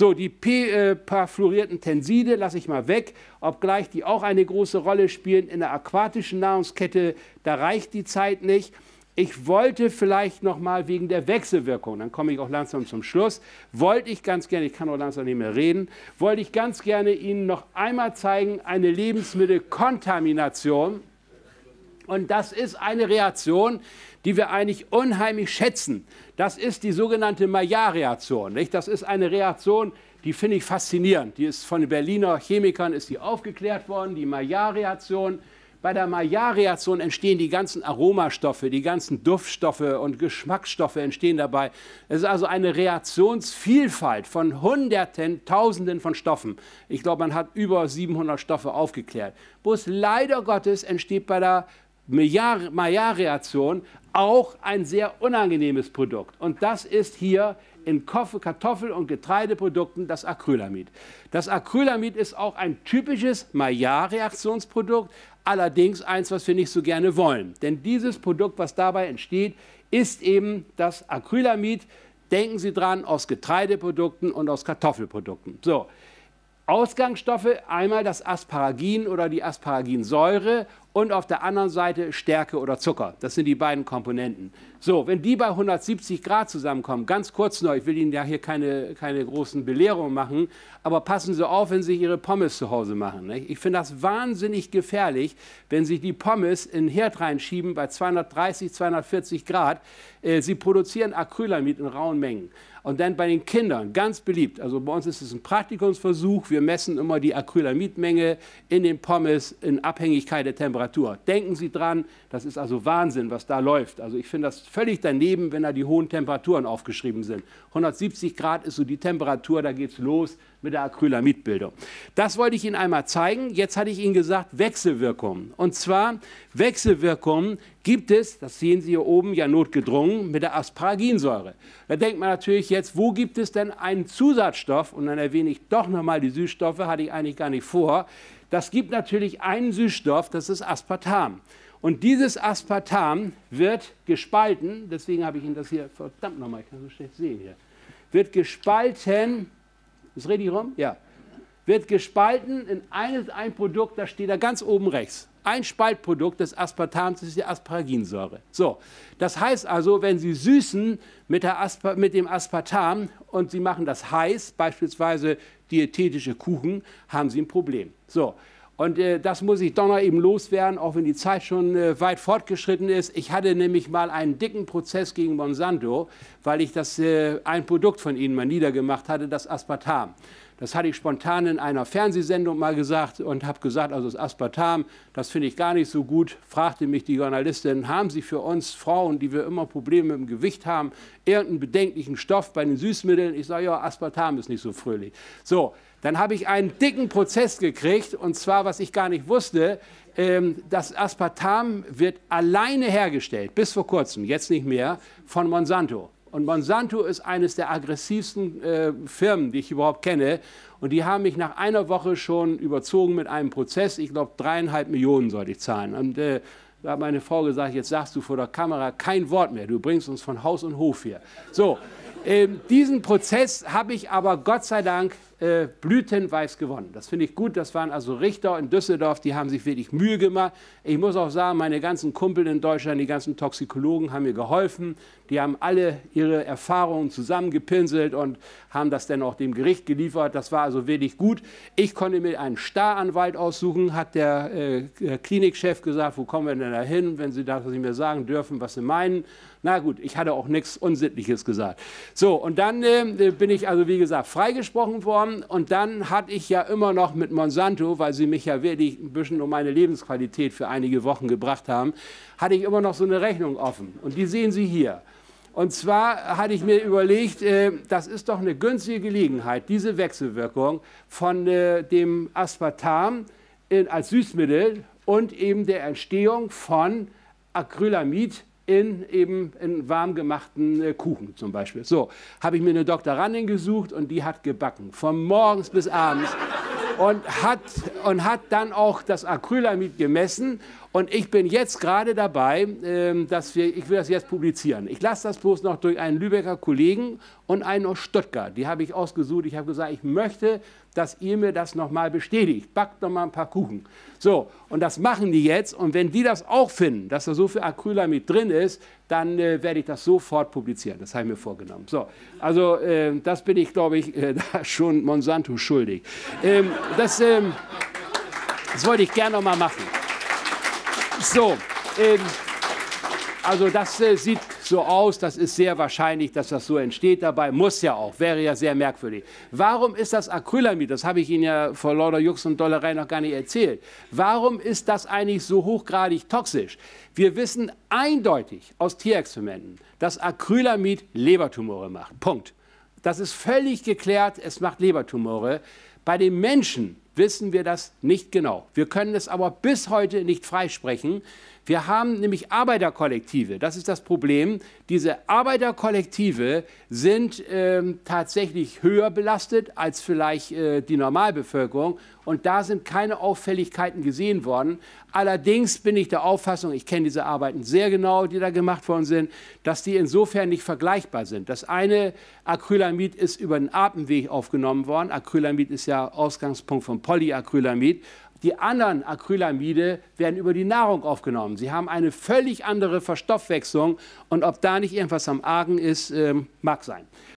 So, die perfluorierten Tenside lasse ich mal weg, obgleich die auch eine große Rolle spielen in der aquatischen Nahrungskette. Da reicht die Zeit nicht. Ich wollte vielleicht nochmal wegen der Wechselwirkung, dann komme ich auch langsam zum Schluss, wollte ich ganz gerne Ihnen noch einmal zeigen, eine Lebensmittelkontamination. Und das ist eine Reaktion, die wir eigentlich unheimlich schätzen. Das ist die sogenannte Maillard-Reaktion. Das ist eine Reaktion, die finde ich faszinierend. Die ist von den Berliner Chemikern ist die aufgeklärt worden, die Maillard-Reaktion. Bei der Maillard-Reaktion entstehen die ganzen Aromastoffe, die ganzen Duftstoffe und Geschmacksstoffe entstehen dabei. Es ist also eine Reaktionsvielfalt von Hunderten, Tausenden von Stoffen. Ich glaube, man hat über 700 Stoffe aufgeklärt. Bloß leider Gottes entsteht bei der Maillard-Reaktion auch ein sehr unangenehmes Produkt. Und das ist hier in Kartoffel- und Getreideprodukten das Acrylamid. Das Acrylamid ist auch ein typisches Maillard-Reaktionsprodukt, allerdings eins, was wir nicht so gerne wollen. Denn dieses Produkt, was dabei entsteht, ist eben das Acrylamid. Denken Sie dran, aus Getreideprodukten und aus Kartoffelprodukten. So, Ausgangsstoffe, einmal das Asparagin oder die Asparaginsäure und auf der anderen Seite Stärke oder Zucker. Das sind die beiden Komponenten. So, wenn die bei 170 Grad zusammenkommen, ganz kurz noch, ich will Ihnen ja hier keine großen Belehrungen machen, aber passen Sie auf, wenn Sie Ihre Pommes zu Hause machen. Nicht? Ich finde das wahnsinnig gefährlich, wenn Sie die Pommes in den Herd reinschieben bei 230, 240 Grad. Sie produzieren Acrylamid in rauen Mengen. Und dann bei den Kindern, ganz beliebt, also bei uns ist es ein Praktikumsversuch, wir messen immer die Acrylamidmenge in den Pommes in Abhängigkeit der Temperatur. Denken Sie dran, das ist also Wahnsinn, was da läuft. Also ich finde das völlig daneben, wenn da die hohen Temperaturen aufgeschrieben sind. 170 Grad ist so die Temperatur, da geht es los mit der Acrylamidbildung. Das wollte ich Ihnen einmal zeigen. Jetzt hatte ich Ihnen gesagt, Wechselwirkungen. Und zwar Wechselwirkungen gibt es, das sehen Sie hier oben, ja notgedrungen, mit der Asparaginsäure. Da denkt man natürlich jetzt, wo gibt es denn einen Zusatzstoff? Und dann erwähne ich doch nochmal die Süßstoffe, hatte ich eigentlich gar nicht vor. Das gibt natürlich einen Süßstoff, das ist Aspartam. Und dieses Aspartam wird gespalten, deswegen habe ich Ihnen das hier, verdammt nochmal, ich kann so schlecht sehen hier, wird gespalten, ist richtig rum? Ja. Wird gespalten in ein Produkt, das steht da ganz oben rechts. Ein Spaltprodukt des Aspartams ist die Asparaginsäure. So, das heißt also, wenn Sie süßen mit dem Aspartam und Sie machen das heiß, beispielsweise diätetische Kuchen, haben Sie ein Problem. So, und das muss ich doch noch eben loswerden, auch wenn die Zeit schon weit fortgeschritten ist. Ich hatte nämlich mal einen dicken Prozess gegen Monsanto, weil ich ein Produkt von ihnen mal niedergemacht hatte, das Aspartam. Das hatte ich spontan in einer Fernsehsendung mal gesagt und habe gesagt, also das Aspartam, das finde ich gar nicht so gut. Fragte mich die Journalistin, haben Sie für uns Frauen, die wir immer Probleme mit dem Gewicht haben, irgendeinen bedenklichen Stoff bei den Süßmitteln? Ich sage, ja, Aspartam ist nicht so fröhlich. So, dann habe ich einen dicken Prozess gekriegt und zwar, was ich gar nicht wusste, das Aspartam wird alleine hergestellt, bis vor kurzem, jetzt nicht mehr, von Monsanto. Und Monsanto ist eines der aggressivsten Firmen, die ich überhaupt kenne. Und die haben mich nach einer Woche schon überzogen mit einem Prozess. Ich glaube, 3,5 Millionen sollte ich zahlen. Und da hat meine Frau gesagt, jetzt sagst du vor der Kamera kein Wort mehr. Du bringst uns von Haus und Hof hier. So, diesen Prozess habe ich aber Gott sei Dank blütenweiß gewonnen. Das finde ich gut. Das waren also Richter in Düsseldorf, die haben sich wirklich Mühe gemacht. Ich muss auch sagen, meine ganzen Kumpel in Deutschland, die ganzen Toxikologen haben mir geholfen. Die haben alle ihre Erfahrungen zusammengepinselt und haben das dann auch dem Gericht geliefert. Das war also wirklich gut. Ich konnte mir einen Staranwalt aussuchen, hat der Klinikchef gesagt, wo kommen wir denn da hin, wenn Sie das nicht mehr sagen dürfen, was Sie meinen. Na gut, ich hatte auch nichts Unsittliches gesagt. So, und dann bin ich also, wie gesagt, freigesprochen worden. Und dann hatte ich ja immer noch mit Monsanto, weil sie mich ja wirklich ein bisschen um meine Lebensqualität für einige Wochen gebracht haben, hatte ich immer noch so eine Rechnung offen. Und die sehen Sie hier. Und zwar hatte ich mir überlegt, das ist doch eine günstige Gelegenheit, diese Wechselwirkung von dem Aspartam als Süßmittel und eben der Entstehung von Acrylamid in warm gemachten Kuchen zum Beispiel. So, habe ich mir eine Doktorandin gesucht und die hat gebacken, von morgens bis abends und hat dann auch das Acrylamid gemessen Und ich bin jetzt gerade dabei, ich will das jetzt publizieren. Ich lasse das bloß noch durch einen Lübecker Kollegen und einen aus Stuttgart. Die habe ich ausgesucht. Ich habe gesagt, ich möchte, dass ihr mir das nochmal bestätigt. Backt nochmal ein paar Kuchen. So, und das machen die jetzt. Und wenn die das auch finden, dass da so viel Acrylamid drin ist, dann werde ich das sofort publizieren. Das habe ich mir vorgenommen. So, also das bin ich, glaube ich, schon Monsanto schuldig. Das wollte ich gerne nochmal machen. So, also das sieht so aus, das ist sehr wahrscheinlich, dass das so entsteht dabei, muss ja auch, wäre ja sehr merkwürdig. Warum ist das Acrylamid, das habe ich Ihnen ja vor lauter Jux und Dollerei noch gar nicht erzählt, warum ist das eigentlich so hochgradig toxisch? Wir wissen eindeutig aus Tierexperimenten, dass Acrylamid Lebertumore macht, Punkt. Das ist völlig geklärt, es macht Lebertumore. Bei den Menschen wissen wir das nicht genau. Wir können es aber bis heute nicht freisprechen. Wir haben nämlich Arbeiterkollektive, das ist das Problem. Diese Arbeiterkollektive sind tatsächlich höher belastet als vielleicht die Normalbevölkerung. Und da sind keine Auffälligkeiten gesehen worden. Allerdings bin ich der Auffassung, ich kenne diese Arbeiten sehr genau, die da gemacht worden sind, dass die insofern nicht vergleichbar sind. Das eine Acrylamid ist über den Atemweg aufgenommen worden. Acrylamid ist ja Ausgangspunkt von Polyacrylamid. Die anderen Acrylamide werden über die Nahrung aufgenommen. Sie haben eine völlig andere Verstoffwechslung. Und ob da nicht irgendwas am Argen ist, mag sein.